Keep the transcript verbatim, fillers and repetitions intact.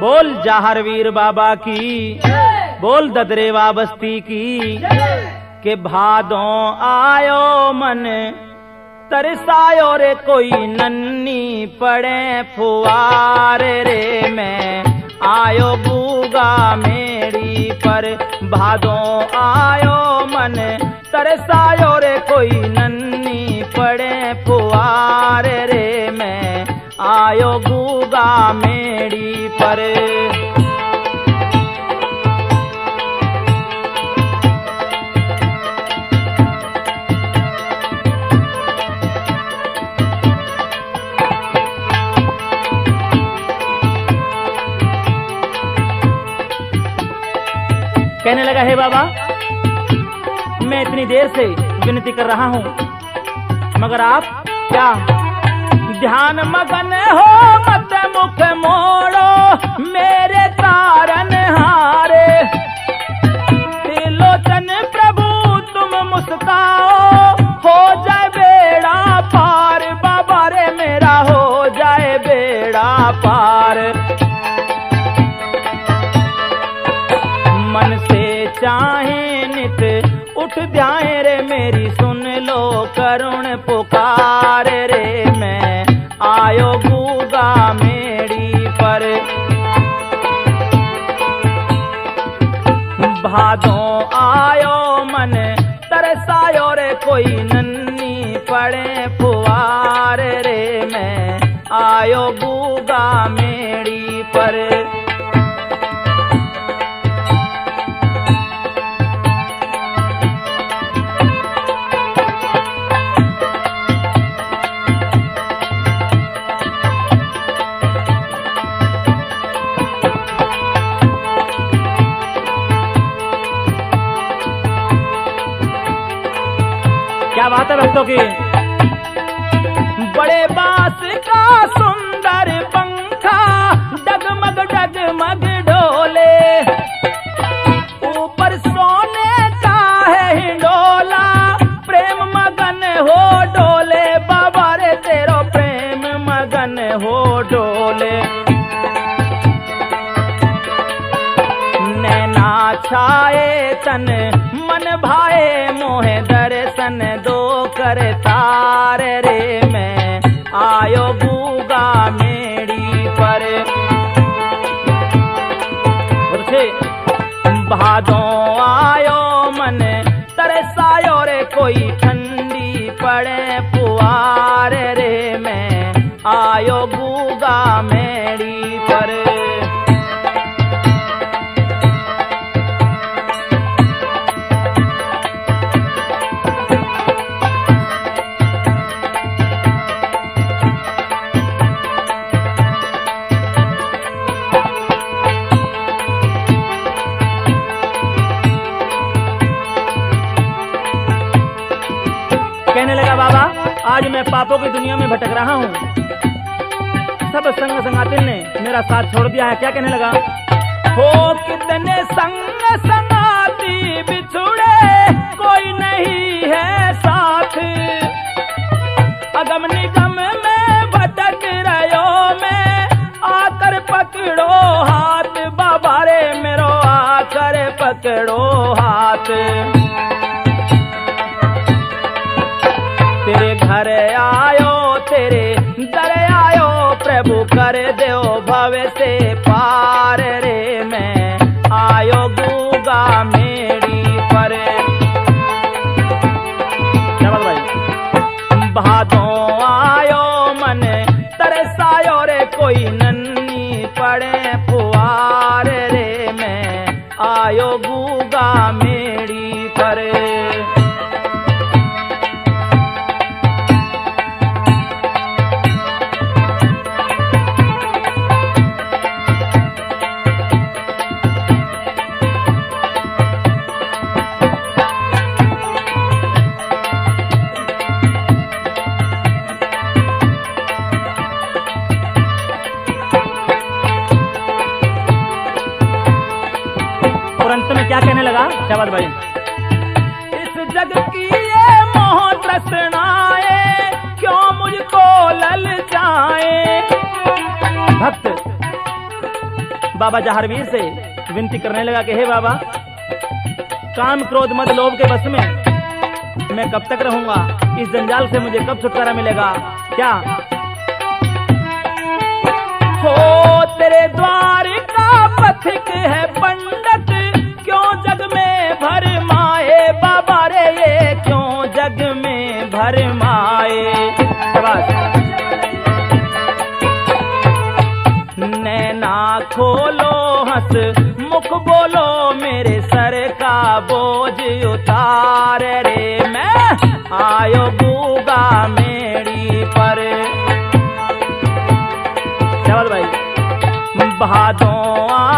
बोल जाहर वीर बाबा की, बोल ददरेवा बस्ती की, के भादों आयो मन तरसायो रे कोई नन्नी पड़े फुवारे रे, मैं आयो बूगा मेरी पर, भादों आयो मन तरसायो रे कोई नन्नी पड़े फुवारे रे, मैं आयो बूगा मेरी पर। कहने लगा, हे बाबा, मैं इतनी देर से विनती कर रहा हूँ, मगर आप क्या ध्यान मगन हो, मत मुख मोड़ो मेरे तारन हारे, त्रिलोचन प्रभु तुम मुस्काओ, हो जाए बेड़ा पार बाबा रे मेरा, हो जाए बेड़ा पार। मन से चाहे नित उठ जाए रे मेरी, सुन लो करुण पुकार रे, मैं आयो बूगा मेरी पर। भादों आयो मन तरसायो रे कोई नन्नी पड़े फुवार रे, मैं आयो बूगा मेरी पर। बात है भक्तों की, बड़े बास का सुंदर पंखा डगमग डगमग डोले, ऊपर सोने का है हिंडोला, प्रेम मगन हो डोले बाबा रे तेरो, प्रेम मगन हो डोले। नैना छाए तन मन भाए, मोहे दर्शन दो कर तार रे, मैं आयो बूगा मेरी पर। भादों आयो मन तरसायो रे कोई ठंडी पड़े पुआर रे, मैं आयो बूगा मेरी पर। आज मैं पापों की दुनिया में भटक रहा हूँ, सब संग संगातिन ने मेरा साथ छोड़ दिया है। क्या कहने लगा, हो कितने संग संगाती बिछुड़े, कोई नहीं है साथ, अगम निगम में भटक रहो, मैं आकर पकड़ो हाथ बाबा रे मेरो, आकर पकड़ो हाथ। तेरे घर आयो तेरे दर आयो प्रभु, कर देओ भव से पार रे, मैं आयो बूगा मेरी पर। भादों आयो मन तरसायो रे कोई नन्नी पड़े फुआर रे, मैं आयो बूगा मेरी पर। क्या कहने लगा शहबाज भाई, इस जग की ये मोह तृष्णाए क्यों मुझको ललचाए, भक्त बाबा जहारवीर से विनती करने लगा कि हे बाबा, काम क्रोध मद लोभ के बस में मैं कब तक रहूंगा? इस जंजाल से मुझे कब छुटकारा मिलेगा? क्या हो तेरे द्वार का पथिक है पंडित, क्यों जग में भरमाए बाबा रे, ये क्यों जग में भरमाए? नैना खोलो हंस मुख बोलो, मेरे सर का बोझ उतार रे, मैं आयो गूगा मेरी पर। चल भाई बहादुर